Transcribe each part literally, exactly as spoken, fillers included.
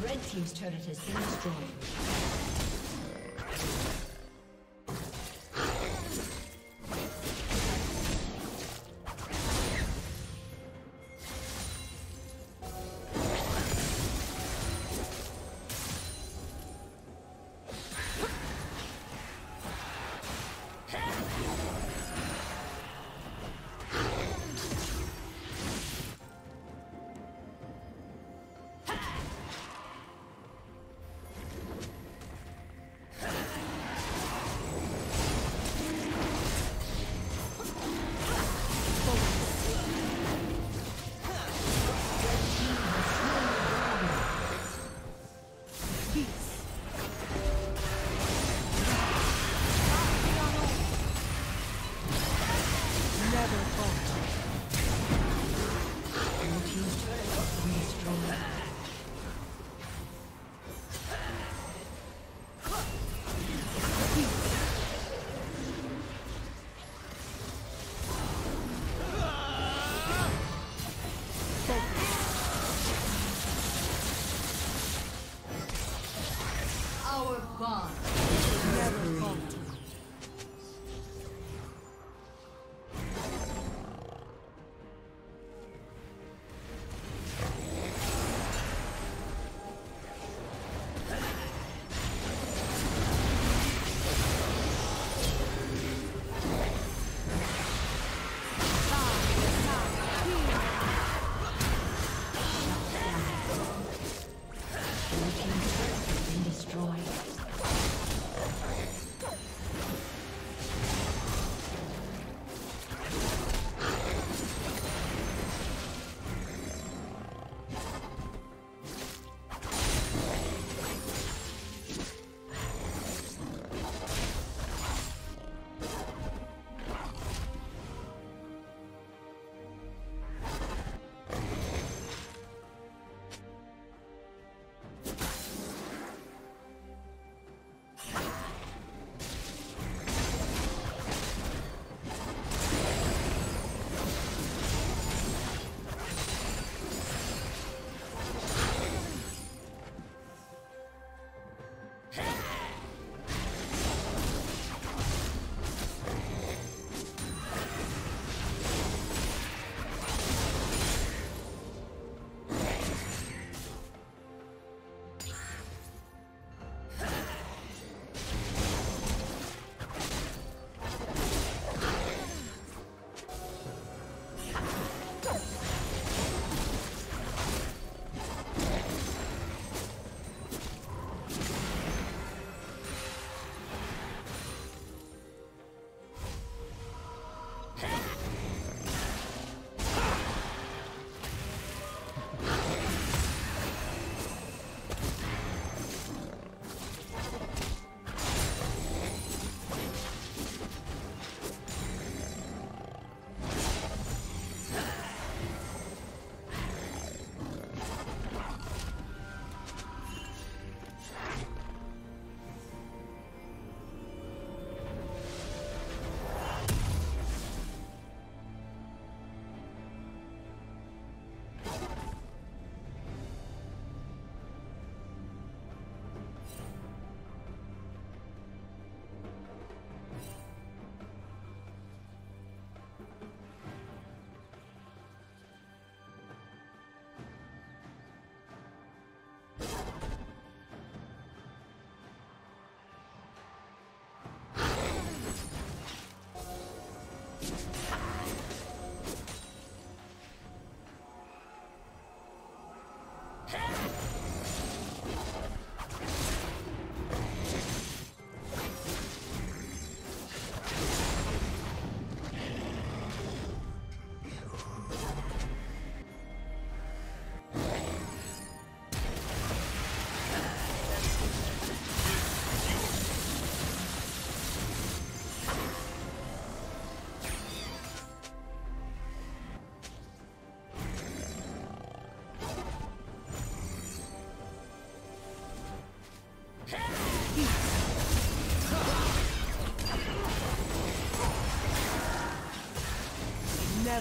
Red team's turret has been destroyed. Destroyed.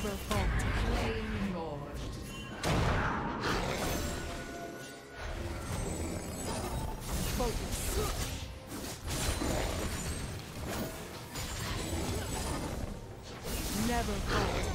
never fall. Never fall.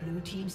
Blue team's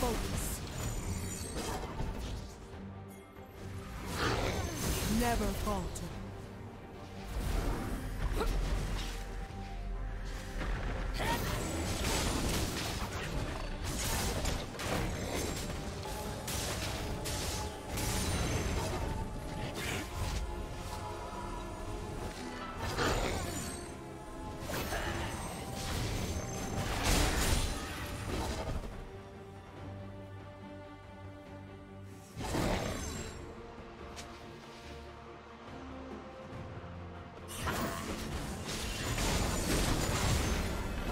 Focus. Never falter. Team's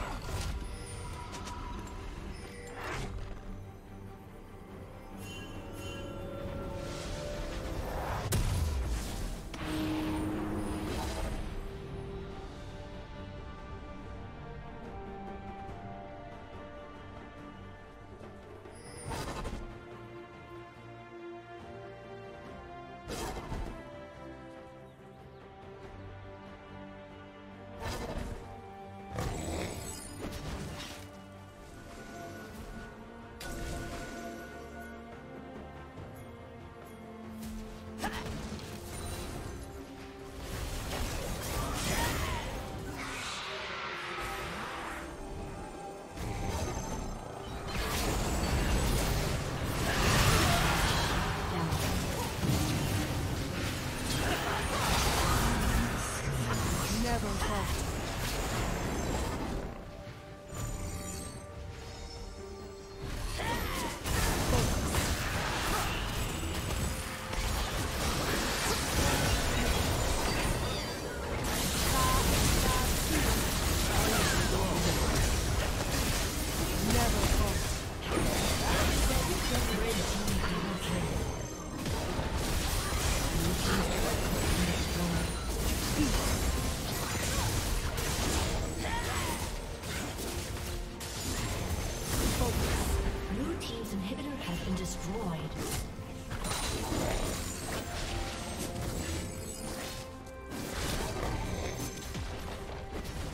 turret has been destroyed.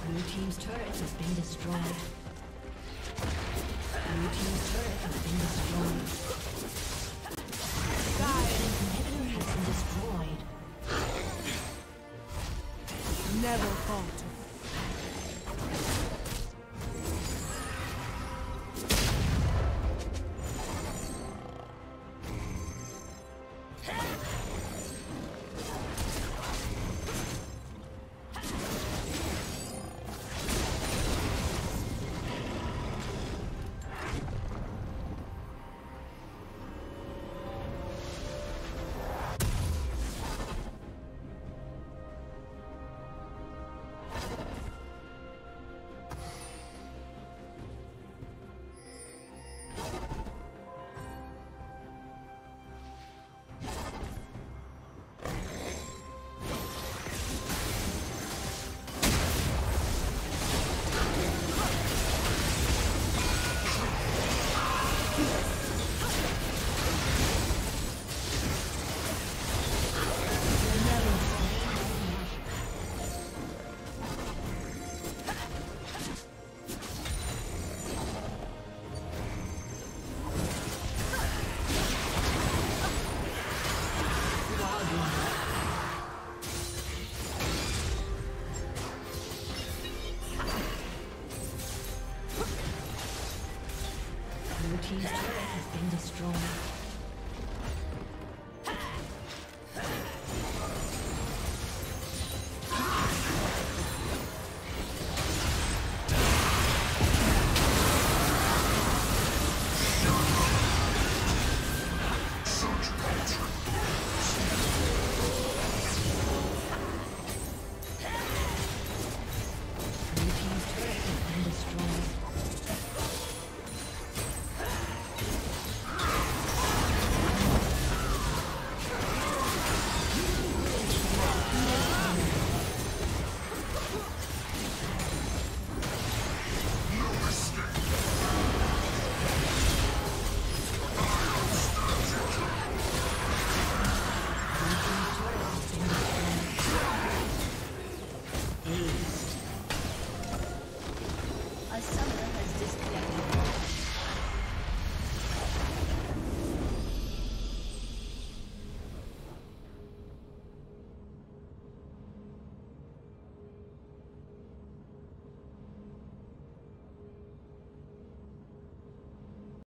Blue team's turret has been destroyed. Guys, inhibitor has been destroyed. Never falter. team's turret has been destroyed.